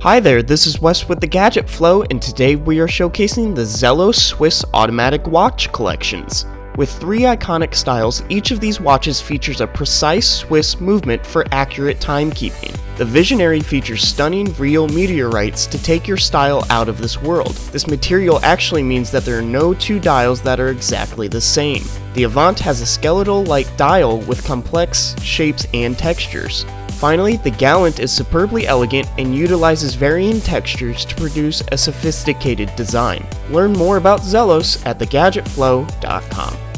Hi there, this is Wes with the Gadget Flow, and today we are showcasing the Zelos Swiss Automatic Watch Collections. With three iconic styles, each of these watches features a precise Swiss movement for accurate timekeeping. The Visionary features stunning real meteorites to take your style out of this world. This material actually means that there are no two dials that are exactly the same. The Avant has a skeletal-like dial with complex shapes and textures. Finally, the Gallant is superbly elegant and utilizes varying textures to produce a sophisticated design. Learn more about Zelos at thegadgetflow.com.